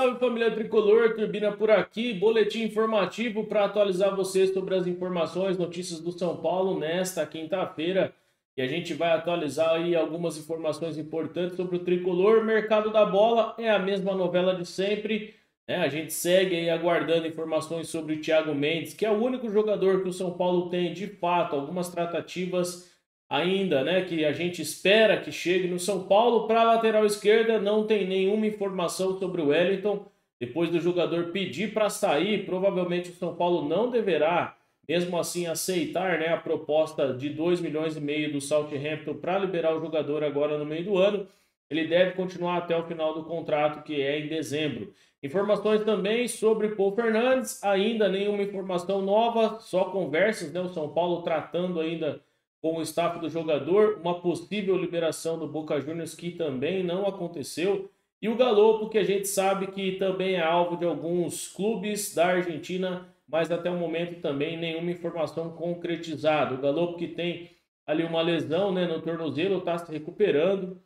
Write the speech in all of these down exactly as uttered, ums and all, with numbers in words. Salve família Tricolor, Turbina por aqui, boletim informativo para atualizar vocês sobre as informações, notícias do São Paulo nesta quinta-feira. E a gente vai atualizar aí algumas informações importantes sobre o Tricolor. Mercado da bola é a mesma novela de sempre, né? A gente segue aí aguardando informações sobre o Thiago Mendes, que é o único jogador que o São Paulo tem de fato, algumas tratativas ainda, né, que a gente espera que chegue no São Paulo. Para a lateral esquerda não tem nenhuma informação sobre o Wellington. Depois do jogador pedir para sair, provavelmente o São Paulo não deverá, mesmo assim, aceitar, né, a proposta de dois milhões e meio do Southampton para liberar o jogador agora no meio do ano. Ele deve continuar até o final do contrato, que é em dezembro. Informações também sobre Paul Fernandes, ainda nenhuma informação nova, só conversas, né, o São Paulo tratando ainda com o staff do jogador, uma possível liberação do Boca Juniors que também não aconteceu, e o Galo, porque a gente sabe que também é alvo de alguns clubes da Argentina, mas até o momento também nenhuma informação concretizada. O Galo, porque tem ali uma lesão, né, no tornozelo, está se recuperando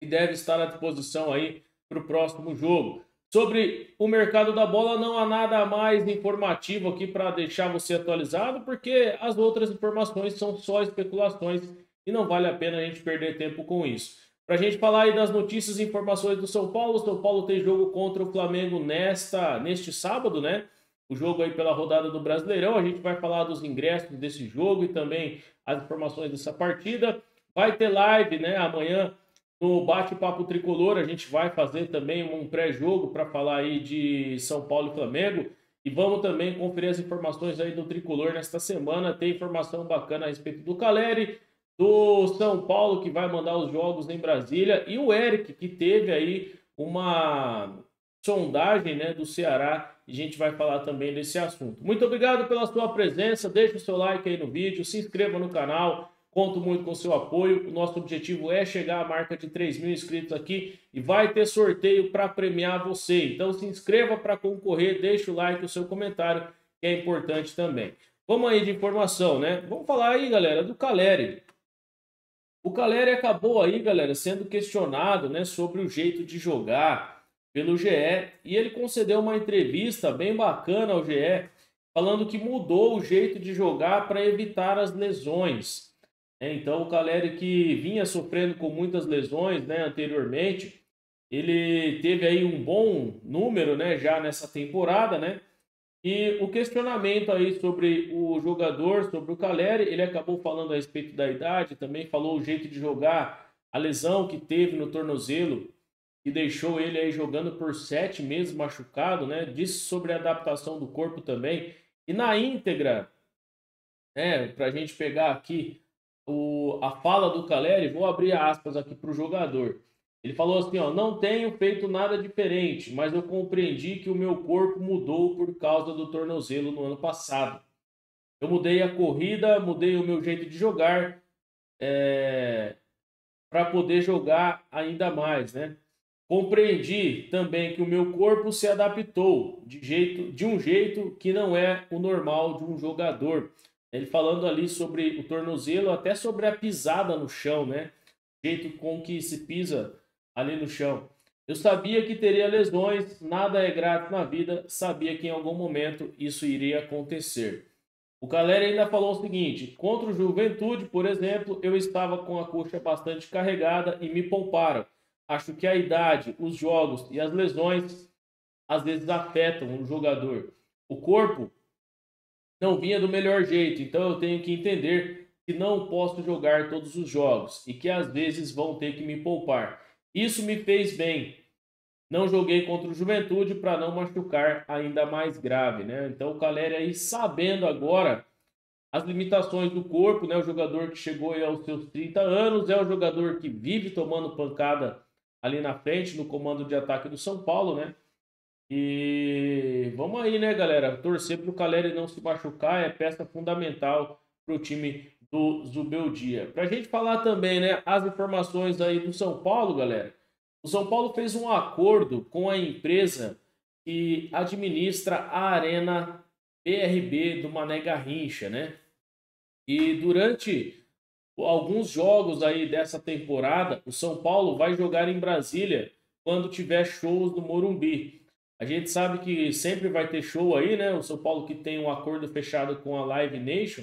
e deve estar à disposição aí para o próximo jogo. Sobre o mercado da bola, não há nada mais informativo aqui para deixar você atualizado, porque as outras informações são só especulações e não vale a pena a gente perder tempo com isso. Para a gente falar aí das notícias e informações do São Paulo, o São Paulo tem jogo contra o Flamengo nesta, neste sábado, né? O jogo aí pela rodada do Brasileirão, a gente vai falar dos ingressos desse jogo e também as informações dessa partida. Vai ter live, né, amanhã, no Bate-Papo Tricolor. A gente vai fazer também um pré-jogo para falar aí de São Paulo e Flamengo. E vamos também conferir as informações aí do Tricolor nesta semana. Tem informação bacana a respeito do Calleri, do São Paulo, que vai mandar os jogos em Brasília. E o Eric, que teve aí uma sondagem, né, do Ceará. E a gente vai falar também desse assunto. Muito obrigado pela sua presença. Deixa o seu like aí no vídeo, se inscreva no canal. Conto muito com seu apoio. O nosso objetivo é chegar à marca de três mil inscritos aqui e vai ter sorteio para premiar você. Então se inscreva para concorrer, deixa o like e o seu comentário, que é importante também. Vamos aí de informação, né? Vamos falar aí, galera, do Calleri. O Calleri acabou aí, galera, sendo questionado, né, sobre o jeito de jogar pelo G E, e ele concedeu uma entrevista bem bacana ao G E, falando que mudou o jeito de jogar para evitar as lesões. Então o Calleri, que vinha sofrendo com muitas lesões, né, anteriormente, ele teve aí um bom número, né, já nessa temporada, né? E o questionamento aí sobre o jogador, sobre o Calleri, ele acabou falando a respeito da idade, também falou o jeito de jogar, a lesão que teve no tornozelo, que deixou ele aí jogando por sete meses machucado, né? Disse sobre a adaptação do corpo também. E na íntegra, né, para a gente pegar aqui O, a fala do Calleri, vou abrir aspas aqui para o jogador. Ele falou assim, ó: não tenho feito nada diferente, mas eu compreendi que o meu corpo mudou por causa do tornozelo no ano passado. Eu mudei a corrida, mudei o meu jeito de jogar é, para poder jogar ainda mais, né? Compreendi também que o meu corpo se adaptou de, jeito, de um jeito que não é o normal de um jogador. Ele falando ali sobre o tornozelo, até sobre a pisada no chão, né? O jeito com que se pisa ali no chão. Eu sabia que teria lesões, nada é grato na vida, sabia que em algum momento isso iria acontecer. O Calleri ainda falou o seguinte: contra o Juventude, por exemplo, eu estava com a coxa bastante carregada e me pouparam. Acho que a idade, os jogos e as lesões às vezes afetam o jogador. O corpo não vinha do melhor jeito, então eu tenho que entender que não posso jogar todos os jogos e que às vezes vão ter que me poupar. Isso me fez bem. Não joguei contra o Juventude para não machucar ainda mais grave, né? Então o Calleri aí, sabendo agora as limitações do corpo, né? O jogador que chegou aí aos seus trinta anos, é o jogador que vive tomando pancada ali na frente, no comando de ataque do São Paulo, né? E vamos aí, né, galera? Torcer para o Calleri não se machucar é peça fundamental para o time do Zubeldia. Para a gente falar também, né, as informações aí do São Paulo, galera. O São Paulo fez um acordo com a empresa que administra a Arena B R B do Mané Garrincha, né? E durante alguns jogos aí dessa temporada, o São Paulo vai jogar em Brasília quando tiver shows do Morumbi. A gente sabe que sempre vai ter show aí, né? O São Paulo que tem um acordo fechado com a Live Nation.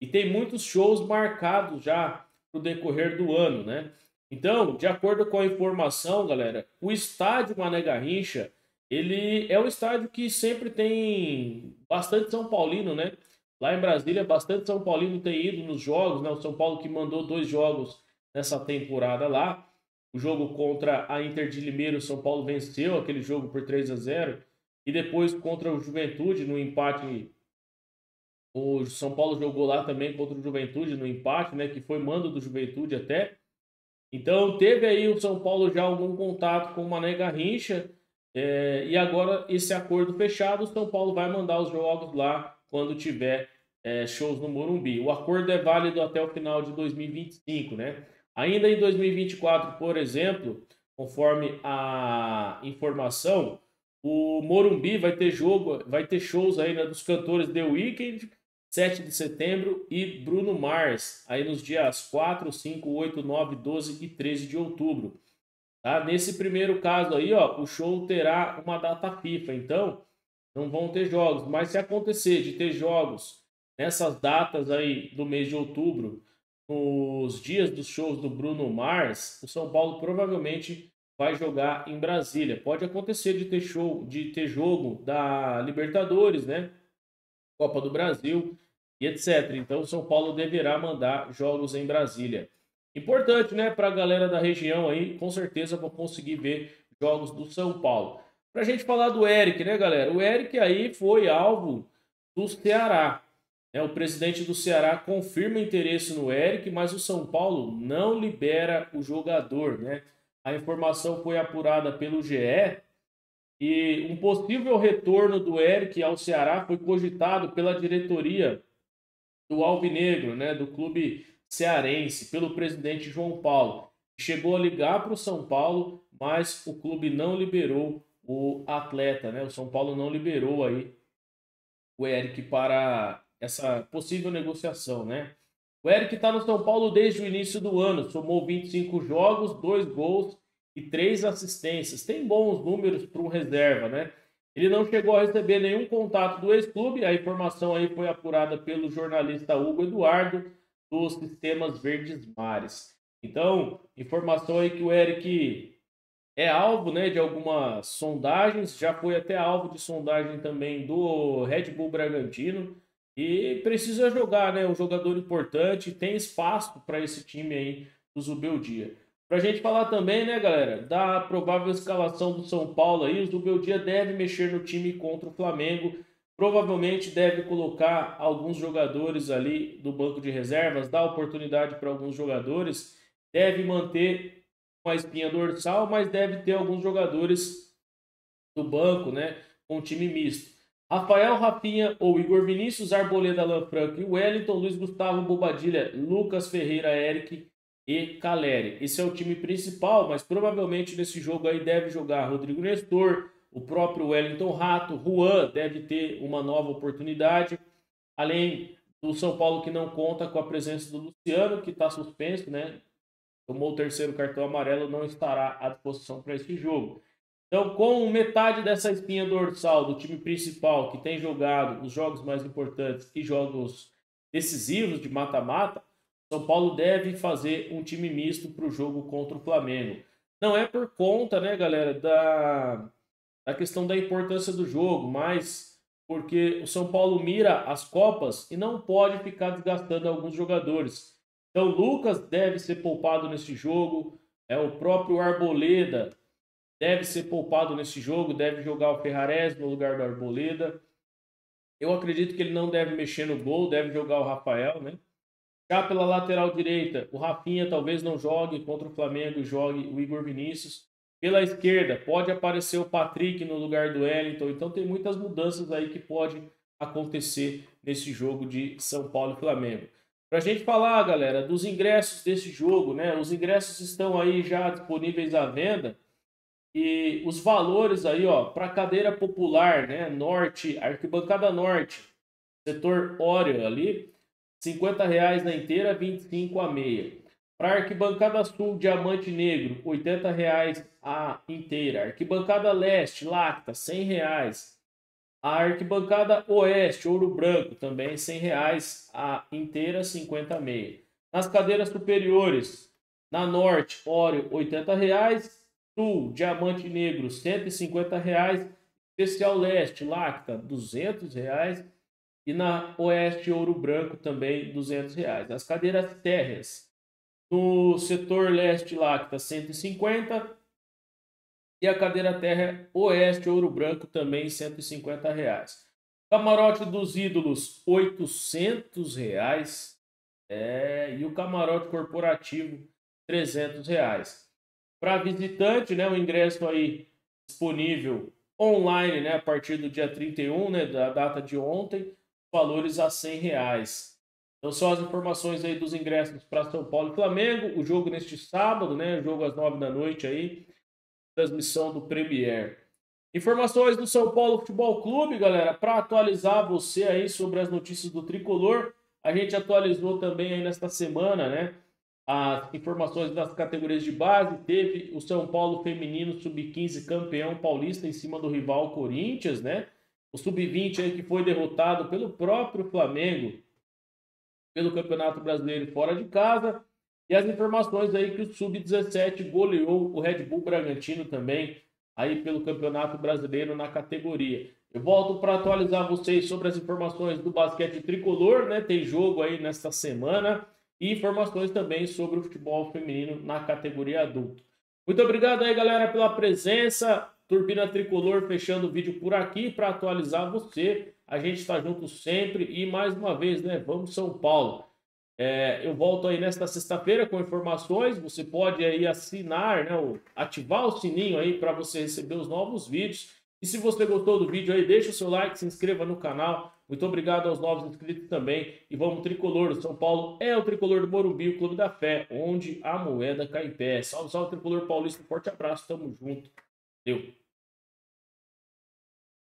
E tem muitos shows marcados já pro decorrer do ano, né? Então, de acordo com a informação, galera, o estádio Mané Garrincha, ele é um estádio que sempre tem bastante São Paulino, né? Lá em Brasília, bastante São Paulino tem ido nos jogos, né? O São Paulo que mandou dois jogos nessa temporada lá. O jogo contra a Inter de Limeira, o São Paulo venceu aquele jogo por três a zero. E depois contra o Juventude, no empate... O São Paulo jogou lá também contra o Juventude no empate, né? Que foi mando do Juventude até. Então teve aí o São Paulo já algum contato com o Mané Garrincha. É, e agora esse acordo fechado, o São Paulo vai mandar os jogos lá quando tiver é, shows no Morumbi. O acordo é válido até o final de dois mil e vinte e cinco, né? Ainda em dois mil e vinte e quatro, por exemplo, conforme a informação, o Morumbi vai ter jogo, vai ter shows aí, né, dos cantores The Weeknd, sete de setembro, e Bruno Mars, aí nos dias quatro, cinco, oito, nove, doze e treze de outubro. Tá? Nesse primeiro caso aí, ó, o show terá uma data FIFA, então não vão ter jogos. Mas se acontecer de ter jogos nessas datas aí do mês de outubro, nos dias dos shows do Bruno Mars, o São Paulo provavelmente vai jogar em Brasília. Pode acontecer de ter show, de ter jogo da Libertadores, né? Copa do Brasil e etcétera. Então, o São Paulo deverá mandar jogos em Brasília. Importante, né? Para a galera da região aí, com certeza vão conseguir ver jogos do São Paulo. Para a gente falar do Eric, né, galera? O Eric aí foi alvo do Ceará. Né? O presidente do Ceará confirma interesse no Eric, mas o São Paulo não libera o jogador, né? A informação foi apurada pelo G E e um possível retorno do Eric ao Ceará foi cogitado pela diretoria do Alvinegro, né, do clube cearense, pelo presidente João Paulo. Chegou a ligar para o São Paulo, mas o clube não liberou o atleta, né? O São Paulo não liberou aí o Eric para essa possível negociação, né? O Eric está no São Paulo desde o início do ano, somou vinte e cinco jogos, dois gols e três assistências. Tem bons números para um reserva, né? Ele não chegou a receber nenhum contato do ex-clube, a informação aí foi apurada pelo jornalista Hugo Eduardo, dos Sistemas Verdes Mares. Então, informação aí que o Eric é alvo, né, de algumas sondagens, já foi até alvo de sondagem também do Red Bull Bragantino. E precisa jogar, né? Um jogador importante, tem espaço para esse time aí do Zubeldia. Para a gente falar também, né, galera, da provável escalação do São Paulo aí, o Zubeldia deve mexer no time contra o Flamengo. Provavelmente deve colocar alguns jogadores ali do banco de reservas, dar oportunidade para alguns jogadores. Deve manter uma espinha dorsal, mas deve ter alguns jogadores do banco, né, com time misto. Rafael, Rafinha ou Igor Vinícius, Arboleda, Lanfranco e Wellington, Luiz Gustavo, Bobadilha, Lucas, Ferreira, Eric e Calleri. Esse é o time principal, mas provavelmente nesse jogo aí deve jogar Rodrigo Nestor, o próprio Wellington Rato, Juan deve ter uma nova oportunidade, além do São Paulo que não conta com a presença do Luciano, que está suspenso, né? Tomou o terceiro cartão amarelo, não estará à disposição para esse jogo. Então, com metade dessa espinha dorsal do time principal, que tem jogado os jogos mais importantes e jogos decisivos de mata-mata, São Paulo deve fazer um time misto para o jogo contra o Flamengo. Não é por conta, né, galera, da, da questão da importância do jogo, mas porque o São Paulo mira as Copas e não pode ficar desgastando alguns jogadores. Então, Lucas deve ser poupado nesse jogo, é o próprio Arboleda deve ser poupado nesse jogo, deve jogar o Ferrares no lugar do Arboleda. Eu acredito que ele não deve mexer no gol, deve jogar o Rafael, né? Já pela lateral direita, o Rafinha talvez não jogue contra o Flamengo, jogue o Igor Vinícius. Pela esquerda, pode aparecer o Patrick no lugar do Wellington. Então tem muitas mudanças aí que pode acontecer nesse jogo de São Paulo e Flamengo. Pra gente falar, galera, dos ingressos desse jogo, né? Os ingressos estão aí já disponíveis à venda. E os valores aí, ó, para cadeira popular, né, norte, arquibancada norte, setor óreo ali, cinquenta reais na inteira, vinte e cinco a meia. Para Arquibancada Sul, Diamante Negro, oitenta reais a inteira. Arquibancada Leste, Lacta, cem reais. A Arquibancada Oeste, Ouro Branco, também cem reais a inteira, cinquenta a meia. Nas cadeiras superiores, na Norte, Óleo, oitenta reais. Sul, Diamante Negro, cento e cinquenta reais. Especial Leste, Lacta, duzentos reais. E na Oeste, Ouro Branco, também duzentos reais. Nas cadeiras térreas, no setor leste Lacta, cento e cinquenta reais. E a cadeira terra oeste Ouro Branco também cento e cinquenta reais. Camarote dos ídolos, oitocentos reais. É, e o camarote corporativo, trezentos reais. Para visitante, né, o ingresso aí disponível online, né, a partir do dia trinta e um, né, da data de ontem, valores a cem reais. Então, só as informações aí dos ingressos para São Paulo e Flamengo. O jogo neste sábado, né? O jogo às nove da noite aí. Transmissão do Premier. Informações do São Paulo Futebol Clube, galera. Para atualizar você aí sobre as notícias do Tricolor. A gente atualizou também aí nesta semana, né? As informações das categorias de base. Teve o São Paulo Feminino sub quinze campeão paulista em cima do rival Corinthians, né? O sub vinte aí que foi derrotado pelo próprio Flamengo pelo Campeonato Brasileiro fora de casa. E as informações aí que o sub dezessete goleou o Red Bull Bragantino também aí pelo Campeonato Brasileiro na categoria. Eu volto para atualizar vocês sobre as informações do basquete tricolor, né? Tem jogo aí nesta semana e informações também sobre o futebol feminino na categoria adulto. Muito obrigado aí, galera, pela presença. Turbina Tricolor fechando o vídeo por aqui para atualizar você. A gente está junto sempre e, mais uma vez, né, vamos São Paulo. É, eu volto aí nesta sexta-feira com informações. Você pode aí assinar, né, ativar o sininho aí para você receber os novos vídeos. E se você gostou do vídeo aí, deixa o seu like, se inscreva no canal. Muito obrigado aos novos inscritos também. E vamos Tricolor, o São Paulo é o Tricolor do Morumbi, o Clube da Fé, onde a moeda cai em pé. Salve, salve Tricolor Paulista, um forte abraço, tamo junto. Deu.